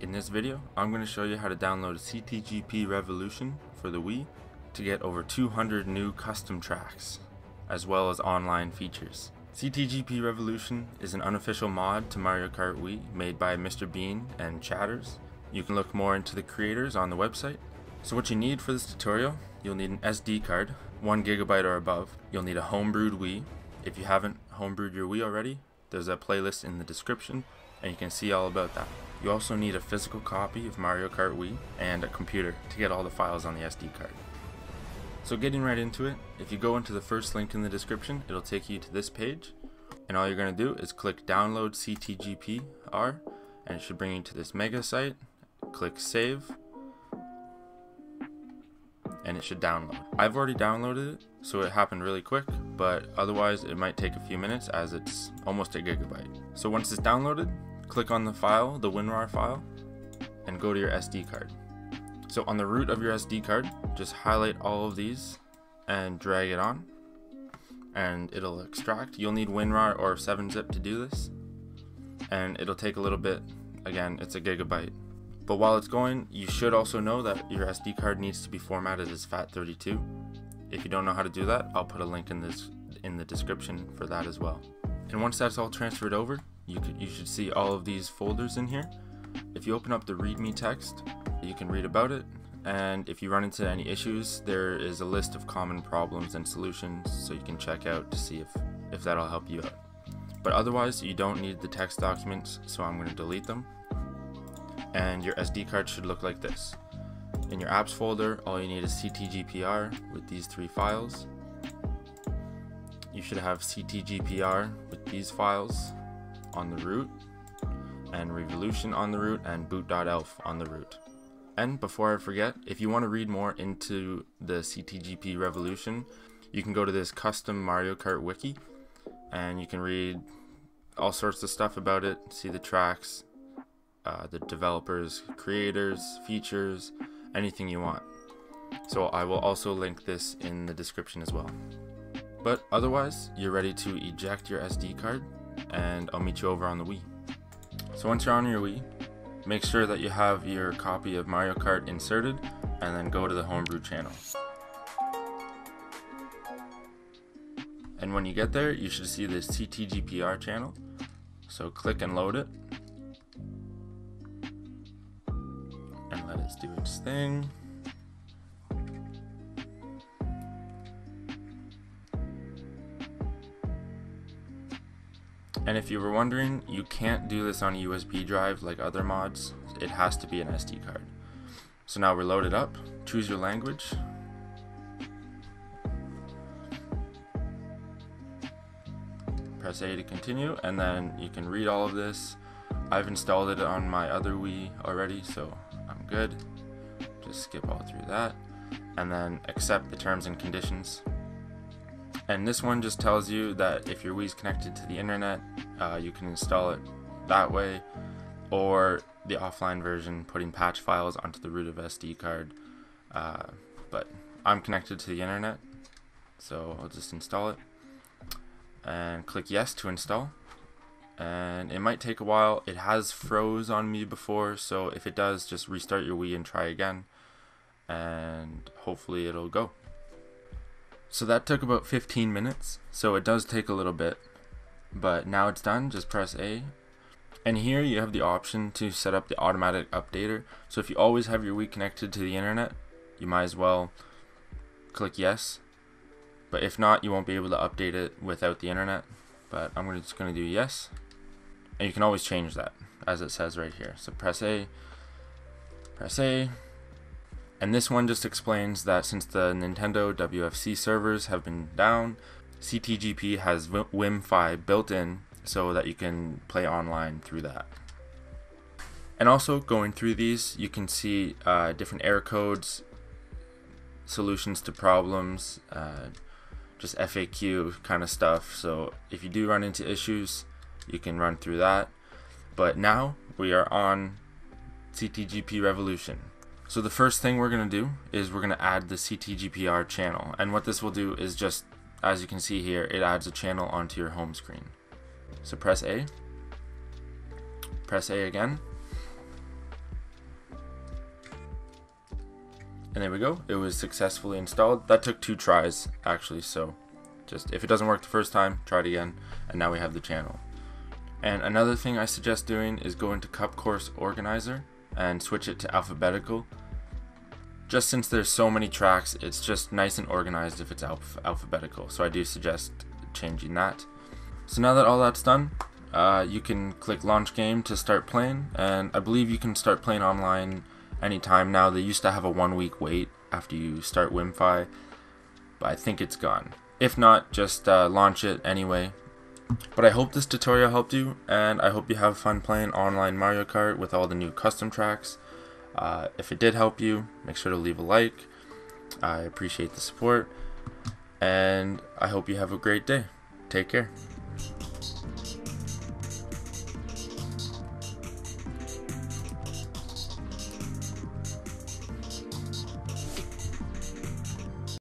In this video, I'm going to show you how to download CTGP Revolution for the Wii to get over 200 new custom tracks, as well as online features. CTGP Revolution is an unofficial mod to Mario Kart Wii made by Mr. Bean and Chatters. You can look more into the creators on the website. So what you need for this tutorial, you'll need an SD card, 1 GB or above. You'll need a homebrewed Wii. If you haven't homebrewed your Wii already, there's a playlist in the description and you can see all about that. You also need a physical copy of Mario Kart Wii and a computer to get all the files on the SD card. So getting right into it, if you go into the first link in the description, it'll take you to this page, and all you're going to do is click download CTGPR, and it should bring you to this mega site. Click save, and it should download. I've already downloaded it, so it happened really quick, but otherwise it might take a few minutes as it's almost 1 GB. So once it's downloaded, click on the file, the WinRAR file, and go to your SD card. So on the root of your SD card, just highlight all of these and drag it on, and it'll extract. You'll need WinRAR or 7Zip to do this, and it'll take a little bit. Again, it's 1 GB. But while it's going, you should also know that your SD card needs to be formatted as FAT32. If you don't know how to do that, I'll put a link in the description for that as well. And once that's all transferred over, you should see all of these folders in here. If you open up the README text, you can read about it, and if you run into any issues, there is a list of common problems and solutions, so you can check out to see if that'll help you out. But otherwise, you don't need the text documents, so I'm going to delete them. And your SD card should look like this. In your apps folder, all you need is CTGPR with these 3 files. You should have CTGPR with these files on the root, and Revolution on the root, and boot.elf on the root. And before I forget, if you want to read more into the CTGP Revolution, you can go to this custom Mario Kart wiki, and you can read all sorts of stuff about it, see the tracks, the developers, creators, features, anything you want. So I will also link this in the description as well. But otherwise, you're ready to eject your SD card, and I'll meet you over on the Wii. So once you're on your Wii, make sure that you have your copy of Mario Kart inserted, and then go to the homebrew channel. And when you get there, you should see this CTGPR channel. So click and load it. Let's do its thing. And if you were wondering, you can't do this on a USB drive like other mods. It has to be an SD card. So now we're loaded up. Choose your language. Press A to continue, and then you can read all of this. I've installed it on my other Wii already, so I'm good. Just skip all through that, and then accept the terms and conditions. And this one just tells you that if your Wii's connected to the internet, you can install it that way, or the offline version, putting patch files onto the root of SD card. But I'm connected to the internet, so I'll just install it and click yes to install. And it might take a while. It has froze on me before, so if it does, just restart your Wii and try again, and hopefully it'll go. So that took about 15 minutes, so it does take a little bit, but now it's done. Just press A, and here you have the option to set up the automatic updater. So if you always have your Wii connected to the internet, you might as well click yes, but if not, you won't be able to update it without the internet. But I'm just going to do yes. And you can always change that, as it says right here. So press A, press A. And this one just explains that since the Nintendo WFC servers have been down, CTGP has WiMFi built in so that you can play online through that. And also, going through these, you can see different error codes, solutions to problems, just FAQ kind of stuff. So if you do run into issues, you can run through that. But now we are on CTGP Revolution. So the first thing we're going to do is we're going to add the CTGPR channel. And what this will do is, just as you can see here, it adds a channel onto your home screen. So press A again, And there we go, it was successfully installed. That took 2 tries actually, so just if it doesn't work the first time, try it again, and now we have the channel. And another thing I suggest doing is go into Cup Course Organizer and switch it to alphabetical. Just since there's so many tracks, it's just nice and organized if it's alphabetical, so I do suggest changing that. So now that all that's done, you can click launch game to start playing, and I believe you can start playing online anytime now. They used to have a 1-week wait after you start WinFi, but I think it's gone. If not, just launch it anyway. But I hope this tutorial helped you, and I hope you have fun playing online Mario Kart with all the new custom tracks. If it did help you, make sure to leave a like. I appreciate the support, and I hope you have a great day. Take care.